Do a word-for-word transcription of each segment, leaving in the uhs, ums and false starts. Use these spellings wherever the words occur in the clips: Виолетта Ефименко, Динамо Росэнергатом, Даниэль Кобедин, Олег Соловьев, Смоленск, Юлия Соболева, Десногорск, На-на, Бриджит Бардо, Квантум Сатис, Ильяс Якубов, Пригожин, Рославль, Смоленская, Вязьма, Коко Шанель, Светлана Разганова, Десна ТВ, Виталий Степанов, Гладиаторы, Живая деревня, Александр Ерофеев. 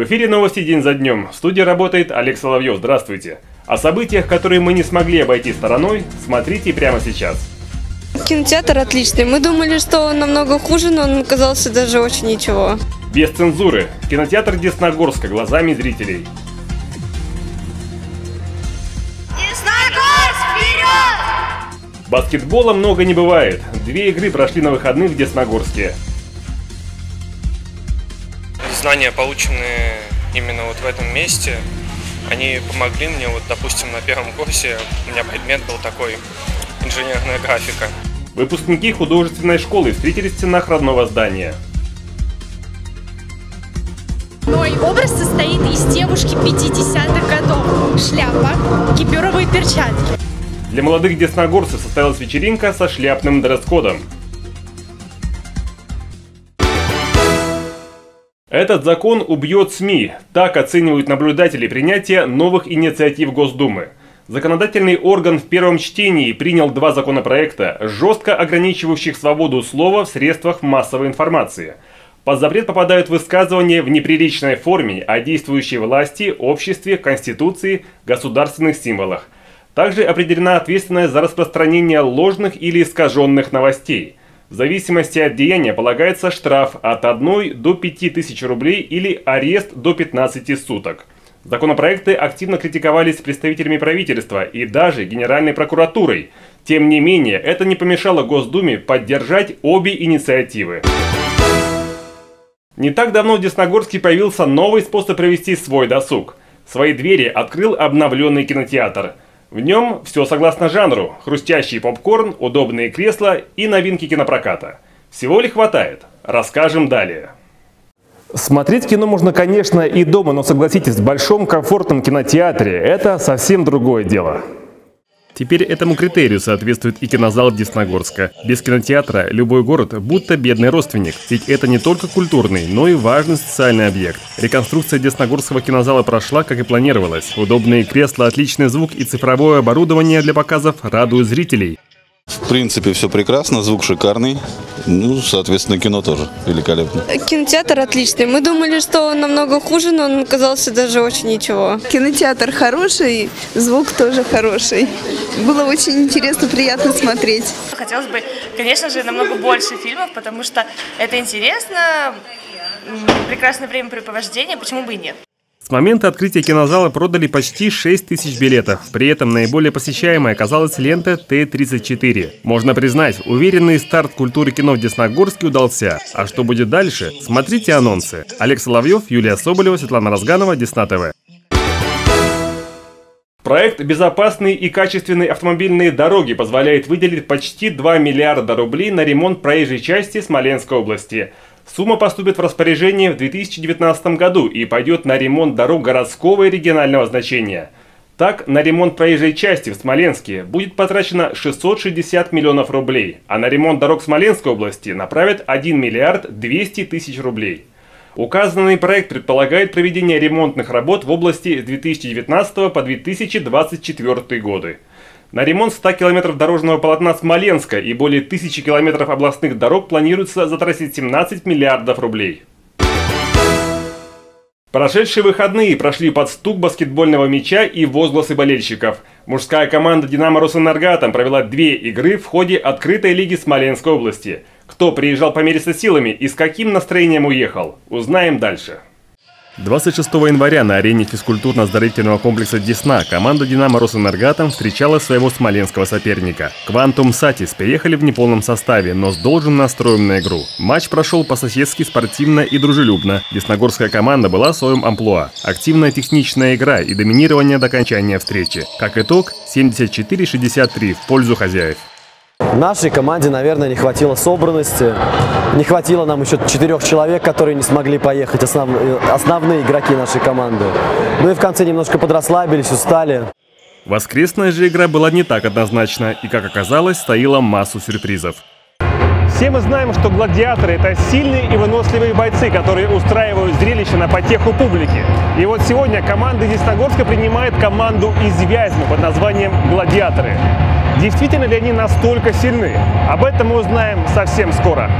В эфире новости день за днем. В студии работает Олег Соловьев. Здравствуйте. О событиях, которые мы не смогли обойти стороной, смотрите прямо сейчас. Кинотеатр отличный. Мы думали, что он намного хуже, но он оказался даже очень ничего. Без цензуры. Кинотеатр Десногорска глазами зрителей. Десногорск, вперед! Баскетбола много не бывает. Две игры прошли на выходных в Десногорске. Знания, полученные именно вот в этом месте, они помогли мне, вот, допустим, на первом курсе у меня предмет был такой, инженерная графика. Выпускники художественной школы встретились в стенах родного здания. Мой образ состоит из девушки пятидесятых годов, шляпа, кипюровые перчатки. Для молодых десногорцев состоялась вечеринка со шляпным дресс-кодом. Этот закон убьет СМИ. Так оценивают наблюдатели принятия новых инициатив Госдумы. Законодательный орган в первом чтении принял два законопроекта, жестко ограничивающих свободу слова в средствах массовой информации. Под запрет попадают высказывания в неприличной форме о действующей власти, обществе, конституции, государственных символах. Также определена ответственность за распространение ложных или искаженных новостей. В зависимости от деяния полагается штраф от одной до пяти тысяч рублей или арест до пятнадцати суток. Законопроекты активно критиковались представителями правительства и даже Генеральной прокуратурой. Тем не менее, это не помешало Госдуме поддержать обе инициативы. Не так давно в Десногорске появился новый способ провести свой досуг. Свои двери открыл обновленный кинотеатр. В нем все согласно жанру – хрустящий попкорн, удобные кресла и новинки кинопроката. Всего ли хватает? Расскажем далее. Смотреть кино можно, конечно, и дома, но согласитесь, в большом комфортном кинотеатре – это совсем другое дело. Теперь этому критерию соответствует и кинозал Десногорска. Без кинотеатра любой город будто бедный родственник, ведь это не только культурный, но и важный социальный объект. Реконструкция Десногорского кинозала прошла, как и планировалось. Удобные кресла, отличный звук и цифровое оборудование для показов радуют зрителей. В принципе, все прекрасно, звук шикарный, ну, соответственно, кино тоже великолепно. Кинотеатр отличный. Мы думали, что он намного хуже, но он оказался даже очень ничего. Кинотеатр хороший, звук тоже хороший. Было очень интересно, приятно смотреть. Хотелось бы, конечно же, намного больше фильмов, потому что это интересно, прекрасное времяпрепровождение, почему бы и нет. С момента открытия кинозала продали почти шесть тысяч билетов. При этом наиболее посещаемой оказалась лента Т тридцать четыре. Можно признать, уверенный старт культуры кино в Десногорске удался. А что будет дальше? Смотрите анонсы. Олег Соловьев, Юлия Соболева, Светлана Разганова, Десна ТВ. Проект «Безопасные и качественные автомобильные дороги» позволяет выделить почти два миллиарда рублей на ремонт проезжей части Смоленской области. Сумма поступит в распоряжение в две тысячи девятнадцатом году и пойдет на ремонт дорог городского и регионального значения. Так, на ремонт проезжей части в Смоленске будет потрачено шестьсот шестьдесят миллионов рублей, а на ремонт дорог Смоленской области направят один миллиард двести тысяч рублей. Указанный проект предполагает проведение ремонтных работ в области с две тысячи девятнадцатого по две тысячи двадцать четвёртый годы. На ремонт ста километров дорожного полотна Смоленска и более тысячи километров областных дорог планируется затратить семнадцать миллиардов рублей. Прошедшие выходные прошли под стук баскетбольного мяча и возгласы болельщиков. Мужская команда «Динамо Росэнергатом» провела две игры в ходе открытой лиги Смоленской области. Кто приезжал помериться силами и с каким настроением уехал, узнаем дальше. двадцать шестого января на арене физкультурно-оздоровительного комплекса «Десна» команда «Динамо Росэнергатом» встречала своего смоленского соперника. «Квантум Сатис» приехали в неполном составе, но с должным настроем на игру. Матч прошел по-соседски спортивно и дружелюбно. Десногорская команда была в своем амплуа. Активная техничная игра и доминирование до окончания встречи. Как итог, семьдесят четыре шестьдесят три в пользу хозяев. Нашей команде, наверное, не хватило собранности, не хватило нам еще четырех человек, которые не смогли поехать, основ... основные игроки нашей команды. Ну и в конце немножко подрасслабились, устали. Воскресная же игра была не так однозначна и, как оказалось, стоила массу сюрпризов. Все мы знаем, что «Гладиаторы» — это сильные и выносливые бойцы, которые устраивают зрелище на потеху публики. И вот сегодня команда Десногорска принимает команду из Вязьмы под названием «Гладиаторы». Действительно ли они настолько сильны? Об этом мы узнаем совсем скоро.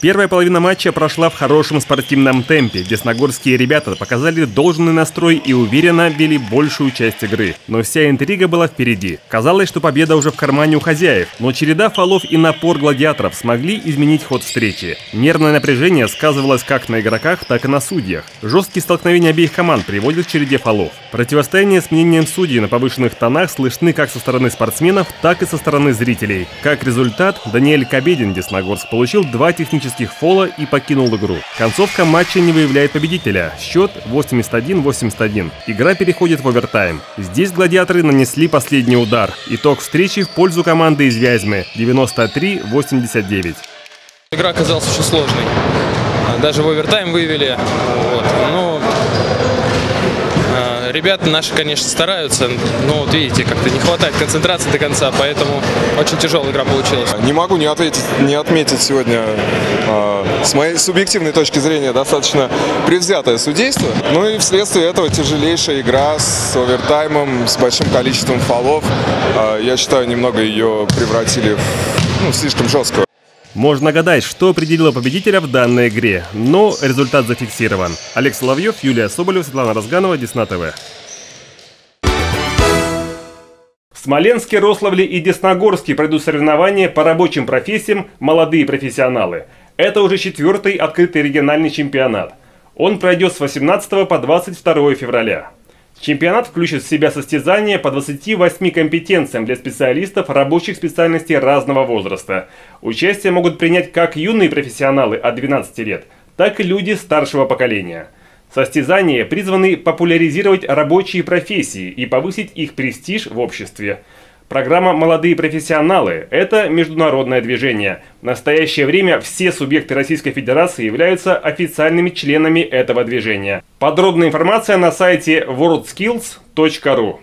Первая половина матча прошла в хорошем спортивном темпе. Десногорские ребята показали должный настрой и уверенно вели большую часть игры. Но вся интрига была впереди. Казалось, что победа уже в кармане у хозяев, но череда фолов и напор гладиаторов смогли изменить ход встречи. Нервное напряжение сказывалось как на игроках, так и на судьях. Жесткие столкновения обеих команд приводят к череде фолов. Противостояние с мнением судей на повышенных тонах слышны как со стороны спортсменов, так и со стороны зрителей. Как результат, Даниэль Кобедин, Десногорск, получил два технических фола и покинул игру. Концовка матча не выявляет победителя. Счет восемьдесят один восемьдесят один. Игра переходит в овертайм. Здесь гладиаторы нанесли последний удар. Итог встречи в пользу команды из Вязьмы девяносто три восемьдесят девять. Игра оказалась очень сложной. Даже в овертайм вывели. Вот. Но ребята наши, конечно, стараются, но вот видите, как-то не хватает концентрации до конца, поэтому очень тяжелая игра получилась. Не могу не ответить, не отметить сегодня, э, с моей субъективной точки зрения, достаточно предвзятое судейство. Ну и вследствие этого тяжелейшая игра с овертаймом, с большим количеством фолов. Э, я считаю, немного ее превратили в, ну, слишком жесткую. Можно гадать, что определило победителя в данной игре, но результат зафиксирован. Олег Соловьев, Юлия Соболева, Светлана Разганова, Десна ТВ. В Смоленске, Рославле и Десногорске пройдут соревнования по рабочим профессиям «Молодые профессионалы». Это уже четвертый открытый региональный чемпионат. Он пройдет с восемнадцатого по двадцать второе февраля. Чемпионат включит в себя состязания по двадцати восьми компетенциям для специалистов рабочих специальностей разного возраста. Участие могут принять как юные профессионалы от двенадцати лет, так и люди старшего поколения. Состязания призваны популяризировать рабочие профессии и повысить их престиж в обществе. Программа «Молодые профессионалы» – это международное движение. В настоящее время все субъекты Российской Федерации являются официальными членами этого движения. Подробная информация на сайте world skills точка ру.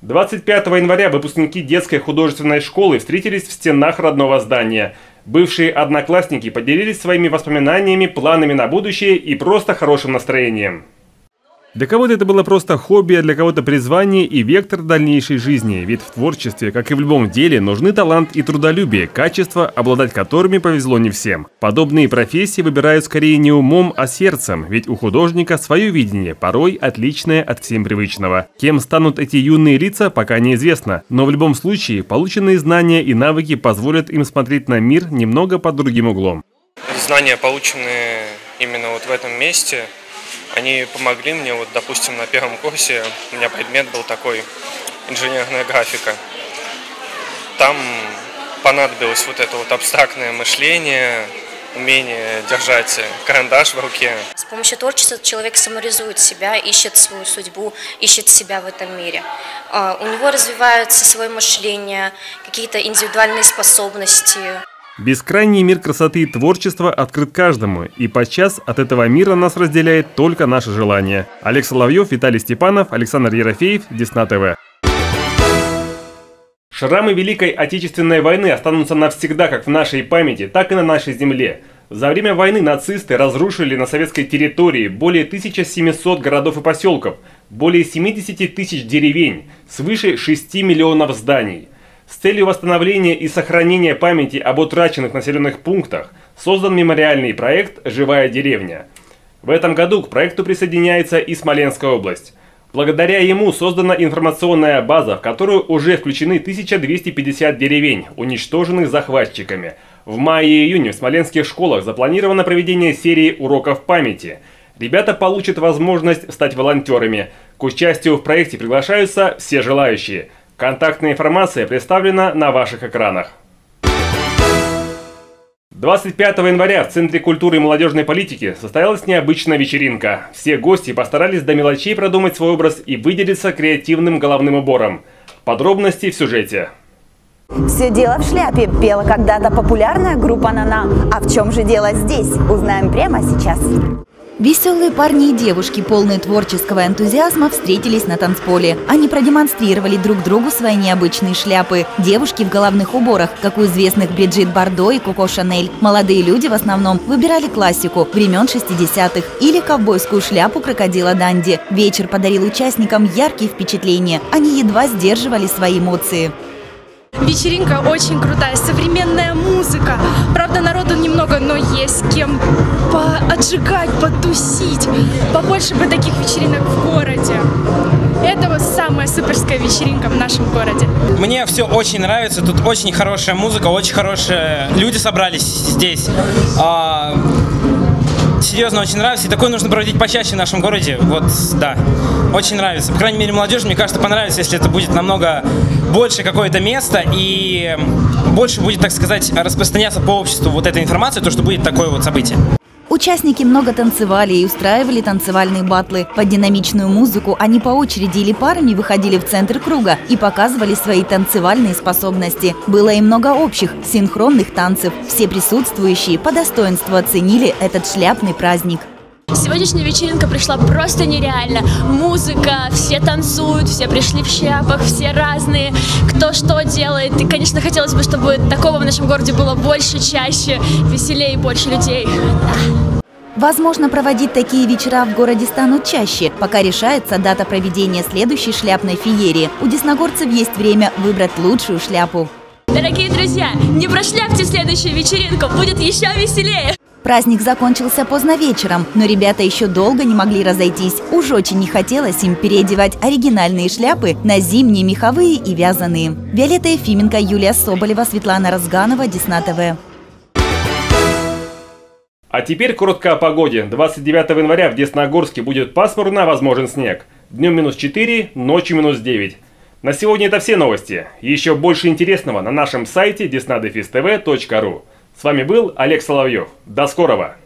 двадцать пятого января выпускники детской художественной школы встретились в стенах родного здания. Бывшие одноклассники поделились своими воспоминаниями, планами на будущее и просто хорошим настроением. Для кого-то это было просто хобби, а для кого-то призвание и вектор дальнейшей жизни. Ведь в творчестве, как и в любом деле, нужны талант и трудолюбие, качества, обладать которыми повезло не всем. Подобные профессии выбирают скорее не умом, а сердцем, ведь у художника свое видение, порой отличное от всем привычного. Кем станут эти юные лица, пока неизвестно, но в любом случае полученные знания и навыки позволят им смотреть на мир немного под другим углом. Знания, полученные именно вот в этом месте, они помогли мне, вот, допустим, на первом курсе у меня предмет был такой, инженерная графика. Там понадобилось вот это вот абстрактное мышление, умение держать карандаш в руке. С помощью творчества человек самореализует себя, ищет свою судьбу, ищет себя в этом мире. У него развивается свое мышление, какие-то индивидуальные способности. Бескрайний мир красоты и творчества открыт каждому, и подчас от этого мира нас разделяет только наше желание. Олег Соловьев, Виталий Степанов, Александр Ерофеев, Десна ТВ. Шрамы Великой Отечественной войны останутся навсегда как в нашей памяти, так и на нашей земле. За время войны нацисты разрушили на советской территории более тысячи семисот городов и поселков, более семидесяти тысяч деревень, свыше шести миллионов зданий. С целью восстановления и сохранения памяти об утраченных населенных пунктах создан мемориальный проект «Живая деревня». В этом году к проекту присоединяется и Смоленская область. Благодаря ему создана информационная база, в которую уже включены тысяча двести пятьдесят деревень, уничтоженных захватчиками. В мае и июне в смоленских школах запланировано проведение серии уроков памяти. Ребята получат возможность стать волонтерами. К участию в проекте приглашаются все желающие. Контактная информация представлена на ваших экранах. двадцать пятого января в Центре культуры и молодежной политики состоялась необычная вечеринка. Все гости постарались до мелочей продумать свой образ и выделиться креативным головным убором. Подробности в сюжете. «Все дело в шляпе» пела когда-то популярная группа «На-на». А в чем же дело здесь, узнаем прямо сейчас. Веселые парни и девушки, полные творческого энтузиазма, встретились на танцполе. Они продемонстрировали друг другу свои необычные шляпы. Девушки в головных уборах, как у известных Бриджит Бардо и Коко Шанель. Молодые люди в основном выбирали классику времен шестидесятых или ковбойскую шляпу крокодила Данди. Вечер подарил участникам яркие впечатления. Они едва сдерживали свои эмоции. Вечеринка очень крутая, современная музыка. Правда, народу немного, но есть с кем поотжигать, потусить. Побольше бы таких вечеринок в городе. Это вот самая суперская вечеринка в нашем городе. Мне все очень нравится. Тут очень хорошая музыка, очень хорошие люди собрались здесь. А... Серьезно, очень нравится. И такое нужно проводить почаще в нашем городе. Вот, да. Очень нравится. По крайней мере, молодежи, мне кажется, понравится, если это будет намного больше какое-то место. И больше будет, так сказать, распространяться по обществу вот эта информация, то, что будет такое вот событие. Участники много танцевали и устраивали танцевальные батлы. Под динамичную музыку они по очереди или парами выходили в центр круга и показывали свои танцевальные способности. Было и много общих, синхронных танцев. Все присутствующие по достоинству оценили этот шляпный праздник. Сегодняшняя вечеринка пришла просто нереально. Музыка, все танцуют, все пришли в шляпах, все разные, кто что делает. И, конечно, хотелось бы, чтобы такого в нашем городе было больше, чаще, веселее и больше людей. Возможно, проводить такие вечера в городе станут чаще, пока решается дата проведения следующей шляпной феерии. У десногорцев есть время выбрать лучшую шляпу. Дорогие друзья, не прошляпьте следующую вечеринку, будет еще веселее! Праздник закончился поздно вечером, но ребята еще долго не могли разойтись. Уж очень не хотелось им переодевать оригинальные шляпы на зимние, меховые и вязаные. Виолетта Ефименко, Юлия Соболева, Светлана Разганова, Десна ТВ. А теперь коротко о погоде. двадцать девятого января в Десногорске будет пасмурно, возможен снег. Днем минус четыре, ночью минус девять. На сегодня это все новости. Еще больше интересного на нашем сайте desnadefiz-tv точка ру. С вами был Олег Соловьев. До скорого!